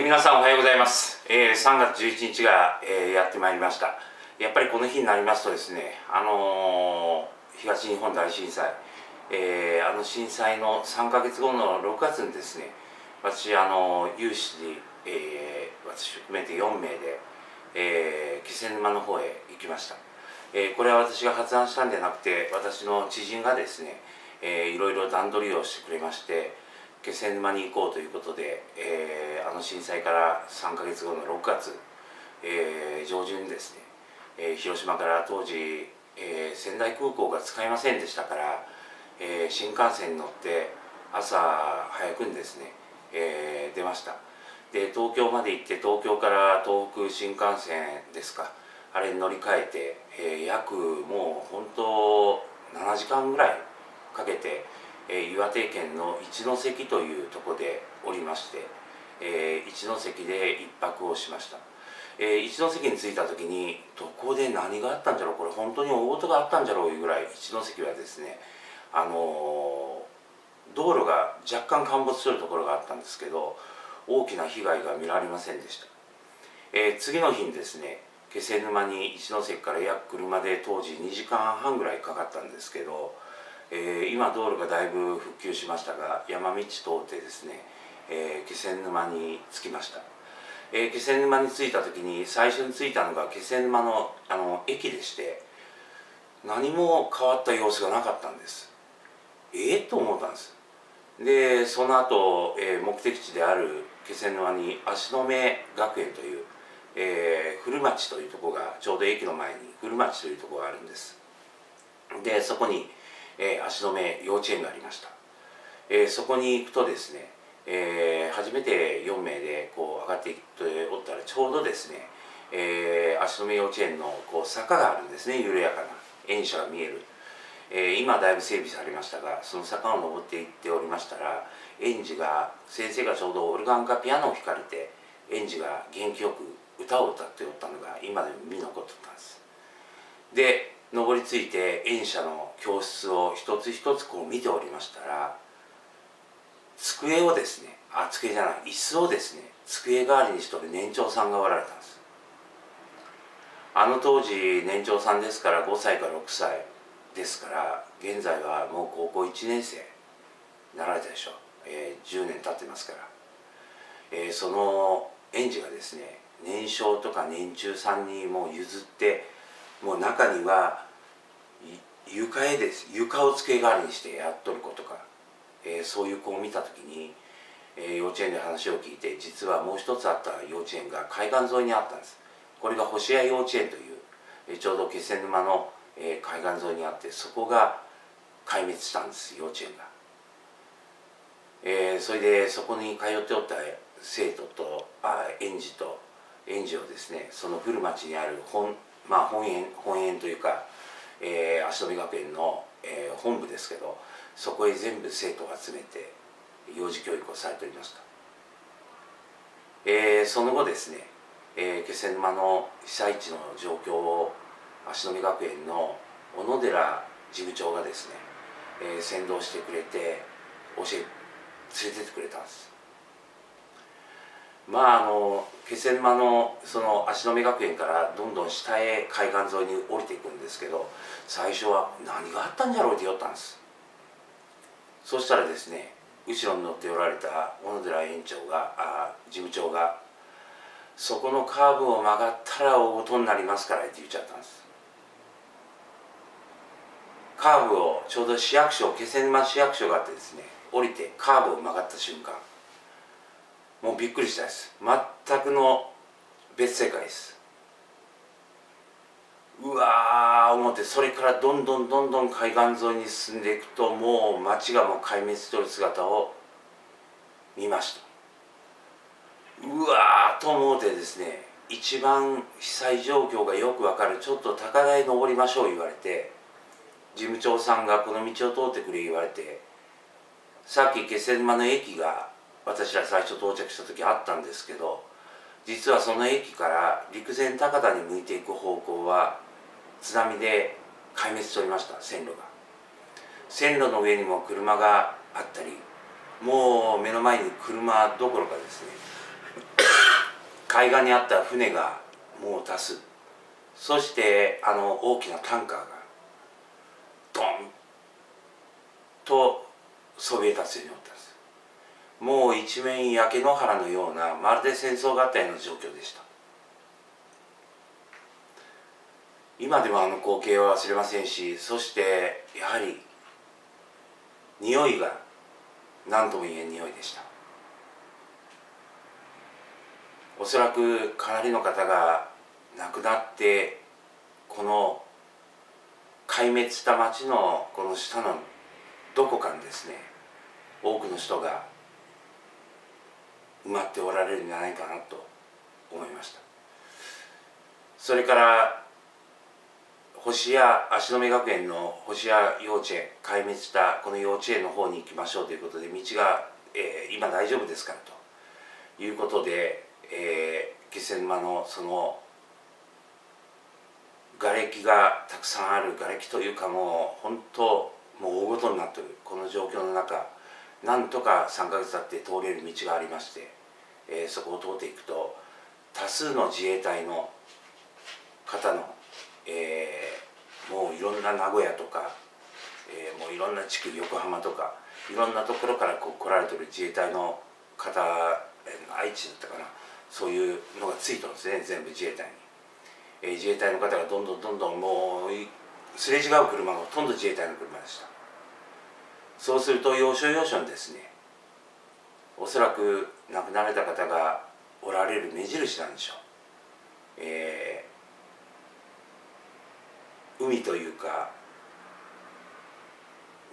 皆さんおはようございます。3月11日が、やってまいりました。やっぱりこの日になりますとですね、東日本大震災、あの震災の3ヶ月後の6月にですね、私有志で、私含めて4名で、気仙沼の方へ行きました。これは私が発案したんじゃなくて、私の知人がですね、いろいろ段取りをしてくれまして、気仙沼に行こうということで、あの震災から3ヶ月後の6月、上旬にですね、広島から当時、仙台空港が使えませんでしたから、新幹線に乗って朝早くにですね、出ました。で、東京まで行って、東京から東北新幹線ですか、あれに乗り換えて、約もう本当7時間ぐらいかけて岩手県の一関というところでおりまして、一関で一泊をしました。一関に着いた時に、どこで何があったんじゃろう、これ本当に大事があったんじゃろういうぐらい、一関はですね、道路が若干陥没するところがあったんですけど、大きな被害が見られませんでした。次の日にですね、気仙沼に一関から約車で当時2時間半ぐらいかかったんですけど、今道路がだいぶ復旧しましたが、山道通ってですね、気仙沼に着きました。気仙沼に着いた時に、最初に着いたのが気仙沼の、駅でして、何も変わった様子がなかったんです。と思ったんです。でその後、目的地である気仙沼に芦ノ目学園という、古町というところが、ちょうど駅の前に古町というところがあるんです。でそこに芦ノ目幼稚園がありました。そこに行くとですね、初めて4名でこう上がっていっておったら、ちょうどですね、芦ノ目幼稚園のこう坂があるんですね。緩やかな園舎が見える、今だいぶ整備されましたが、その坂を登っていっておりましたら、園児が、先生がちょうどオルガンかピアノを弾かれて、園児が元気よく歌を歌っておったのが今でも身に残っておったんです。で登りついて、園舎の教室を一つ一つこう見ておりましたら、机をですね、机じゃない、椅子をですね、机代わりにしとる年長さんがおられたんです。あの当時年長さんですから、5歳か6歳ですから、現在はもう高校1年生になられたでしょう。10年経ってますから、その園児がですね、年少とか年中さんにもう譲って、もう中には床を机代わりにしてやっとる子とか、そういう子を見た時に、幼稚園で話を聞いて、実はもう一つあった幼稚園が海岸沿いにあったんです。これが星屋幼稚園という、ちょうど気仙沼の、海岸沿いにあって、そこが壊滅したんです、幼稚園が。それでそこに通っておった生徒と園児をですね、その古町にある本園というか、芦ノ目学園の、本部ですけど、そこへ全部生徒を集めて幼児教育をされておりました。その後ですね、気仙沼の被災地の状況を芦ノ目学園の小野寺事務長がですね、先導してくれて、連れてってくれたんです。気仙沼のその芦ノ目学園からどんどん下へ海岸沿いに降りていくんですけど、最初は何があったんじゃろうって言ったんです。そしたらですね、後ろに乗っておられた小野寺事務長が、そこのカーブを曲がったら大事になりますからって言っちゃったんです。カーブを、ちょうど気仙沼市役所があってですね、降りてカーブを曲がった瞬間、もうびっくりしたです。全くの別世界です。うわー思って、それからどんどんどんどん海岸沿いに進んでいくと、もう町がもう壊滅してる姿を見ました。うわーと思うてですね、一番被災状況がよくわかる、ちょっと高台登りましょう言われて、事務長さんがこの道を通ってくれ言われて、さっき気仙沼の駅が私ら最初到着した時あったんですけど、実はその駅から陸前高田に向いていく方向は津波で壊滅しておりました。線路の上にも車があったり、もう目の前に車どころかですね海岸にあった船がもう出す、そしてあの大きなタンカーがドンとそびえ立つようになったんです。もう一面焼け野原のような、まるで戦争合体の状況でした。今でもあの光景は忘れませんし、そしてやはり匂いが何とも言えん匂いでした。おそらくかなりの方が亡くなって、この壊滅した町のこの下のどこかにですね、多くの人が埋まっておられるんじゃないかなと思いました。それから星谷芦ノ目学園の星谷幼稚園、壊滅したこの幼稚園の方に行きましょうということで、道が、今大丈夫ですからということで、気仙沼のその瓦礫がたくさんある、瓦礫というかもう本当もう大ごとになっているこの状況の中、なんとか3ヶ月経って通れる道がありまして、そこを通っていくと多数の自衛隊の方の、もういろんな名古屋とか、もういろんな地区、横浜とかいろんなところから来られている自衛隊の方、愛知だったかな、そういうのがついてるんですね、全部自衛隊に。自衛隊の方がどんどんどんどん、もうすれ違う車がほとんど自衛隊の車でした。そうすると要所要所にですね、おそらく亡くなられた方がおられる目印なんでしょう、海というか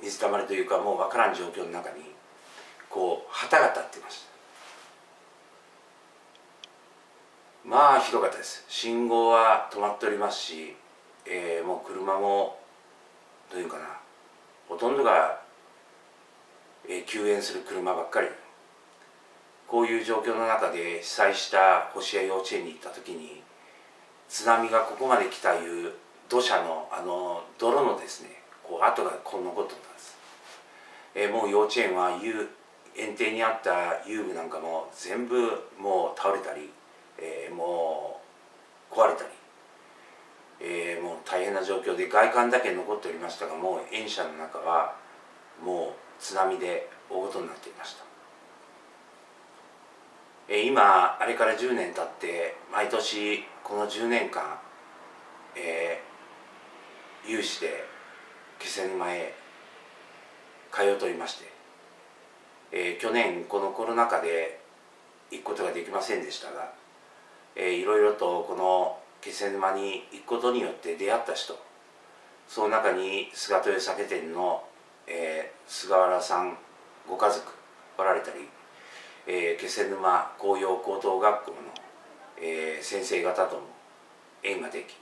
水たまりというか、もう分からん状況の中にこう旗が立ってました。まあひどかったです。信号は止まっておりますし、もう車もどういうかな、ほとんどが、休園する車ばっかり。こういう状況の中で被災した星谷幼稚園に行った時に、津波がここまで来たいう土砂のあの泥のですね、こう跡がこう残ってたんです、もう幼稚園は園庭にあった遊具なんかも全部もう倒れたり、もう壊れたり、もう大変な状況で、外観だけ残っておりましたが、もう園舎の中はもう津波で大事になっていました。今あれから10年経って、毎年この10年間、有志で気仙沼へ通うとおりまして、去年このコロナ禍で行くことができませんでしたが、いろいろとこの気仙沼に行くことによって出会った人、その中に菅豊酒店の、菅原さんご家族おられたり、気仙沼紅葉高等学校の、先生方とも縁ができ、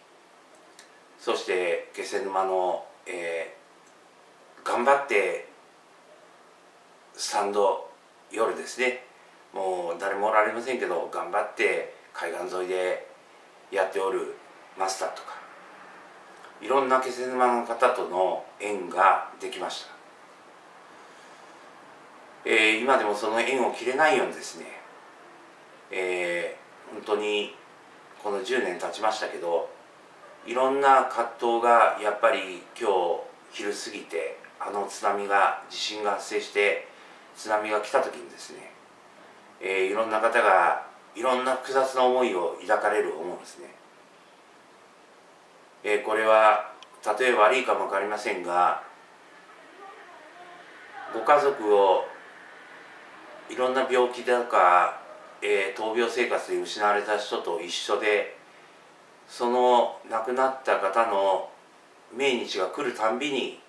そして気仙沼の、頑張ってスタンド、夜ですね、もう誰もおられませんけど頑張って海岸沿いでやっておるマスターとか、いろんな気仙沼の方との縁ができました。今でもその縁を切れないようにですね、本当にこの10年経ちましたけど、いろんな葛藤がやっぱり今日昼過ぎて、あの津波が、地震が発生して津波が来た時にですね、いろんな方がいろんな複雑な思いを抱かれると思うんですね。これは例え悪いかも分かりませんが、ご家族をいろんな病気だとか、闘病生活で失われた人と一緒で、その亡くなった方の命日が来るたんびに、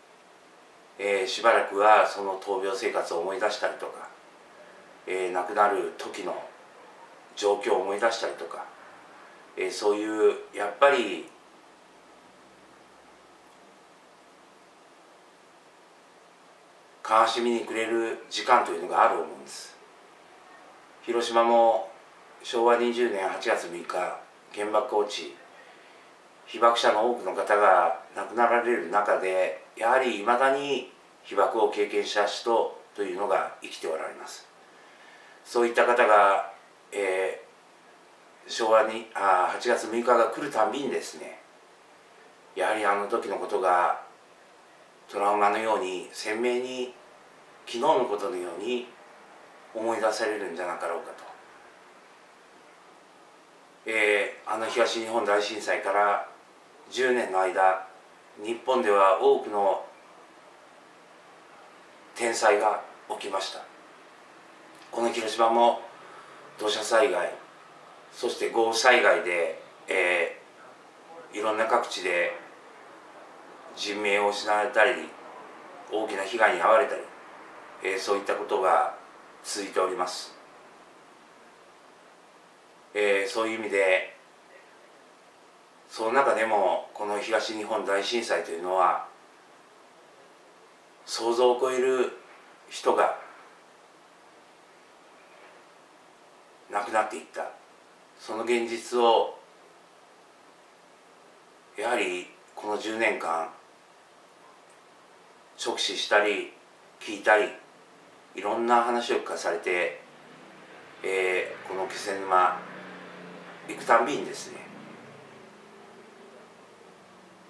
しばらくはその闘病生活を思い出したりとか、亡くなる時の状況を思い出したりとか、そういうやっぱり悲しみにくれる時間というのがあると思うんです。広島も昭和20年8月6日原爆落ち、被爆者の多くの方が亡くなられる中で、やはりいまだに被爆を経験した人というのが生きておられます。そういった方が、昭和に8月6日が来るたびにですね、やはりあの時のことがトラウマのように鮮明に、昨日のことのように思い出されるんじゃなかろうかと。あの東日本大震災から10年の間、日本では多くの天災が起きました。この広島も土砂災害、そして豪雨災害で、いろんな各地で人命を失われたり、大きな被害に遭われたり、そういったことが続いております。そういう意味で、その中でもこの東日本大震災というのは、想像を超える人が亡くなっていった、その現実をやはりこの10年間直視したり聞いたり、いろんな話を聞かされて、この気仙沼行くたんびにですね、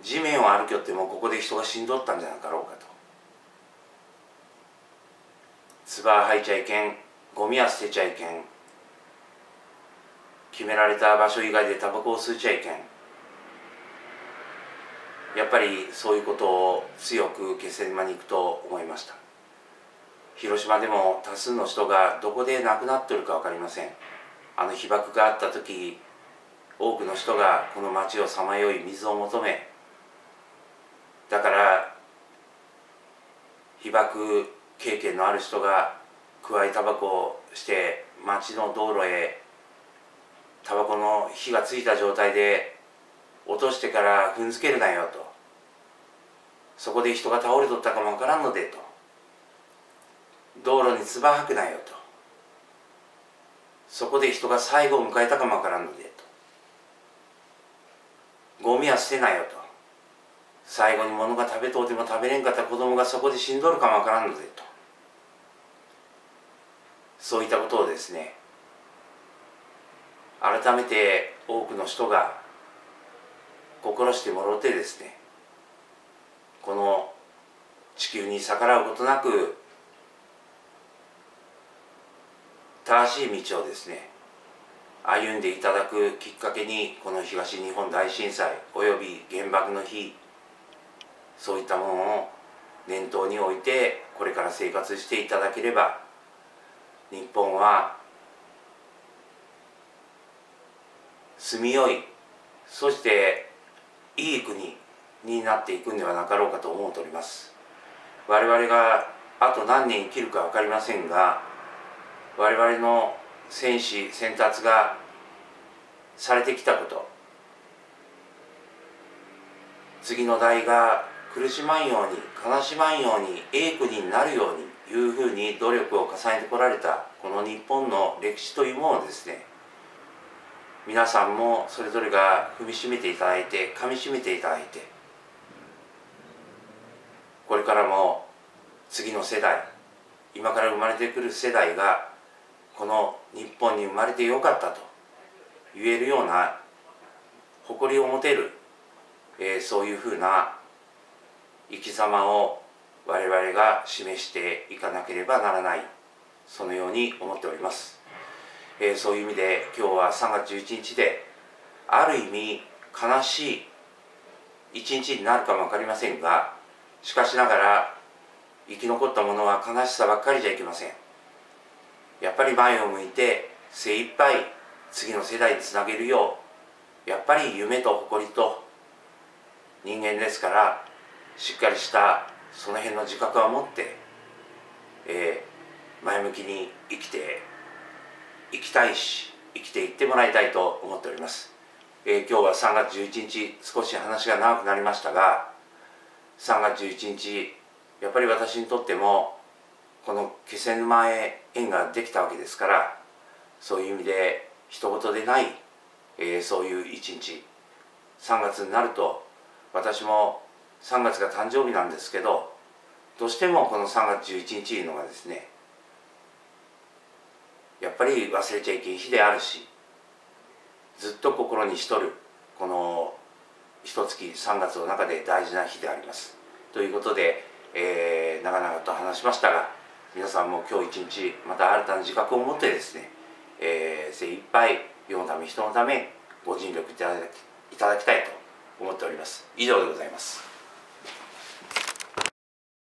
地面を歩きよってもここで人が死んどったんじゃなかろうかと。唾は吐いちゃいけん、ゴミは捨てちゃいけん、決められた場所以外でタバコを吸っちゃいけん、やっぱりそういうことを強く気仙沼に行くと思いました。広島でも多数の人がどこで亡くなっているか分かりません。あの被爆があった時、多くの人がこの町をさまよい水を求め、だから被爆経験のある人がくわえタバコをして町の道路へタバコの火がついた状態で落としてから踏んづけるなよと、そこで人が倒れとったかもわからんのでと、道路に唾吐くなよと、そこで人が最後を迎えたかもわからんのでと、ゴミは捨てなよと、最後に物が食べとうても食べれんかった子供がそこで死んどるかもわからんのでと、そういったことをですね、改めて多くの人が心してもろてですね、この地球に逆らうことなく正しい道をですね、歩んでいただくきっかけに、この東日本大震災および原爆の日、そういったものを念頭に置いてこれから生活していただければ、日本は住みよい、そしていい国になっていくんではなかろうかと思うとおります。我々があと何年生きるか分かりませんが、我々の戦士先達がされてきたこと、次の代が苦しまんように、悲しまんように、ええ国になるようにいうふうに努力を重ねてこられたこの日本の歴史というものをですね、皆さんもそれぞれが踏みしめていただいて、かみしめていただいて、これからも次の世代、今から生まれてくる世代がこの日本に生まれてよかったと言えるような誇りを持てる、そういうふうな生き様を我々が示していかなければならない、そのように思っております。そういう意味で今日は3月11日で、ある意味悲しい一日になるかも分かりませんが、しかしながら生き残ったものは悲しさばっかりじゃいけません。やっぱり前を向いて精一杯次の世代につなげるよう、やっぱり夢と誇りと、人間ですからしっかりしたその辺の自覚を持って、前向きに生きていきたいし、生きていってもらいたいと思っております。今日は3月11日少し話が長くなりましたが、3月11日やっぱり私にとってもこの気仙沼へ縁ができたわけですから、そういう意味で一言でない、そういう一日、3月になると、私も3月が誕生日なんですけど、どうしてもこの3月11日いうのがですね、やっぱり忘れちゃいけん日であるし、ずっと心にしとるこの一月3月の中で大事な日であります。ということで、長々と話しましたが、皆さんも今日一日また新たな自覚を持ってですね、精一杯世のため人のためご尽力いただきたいと思っております。以上でございます。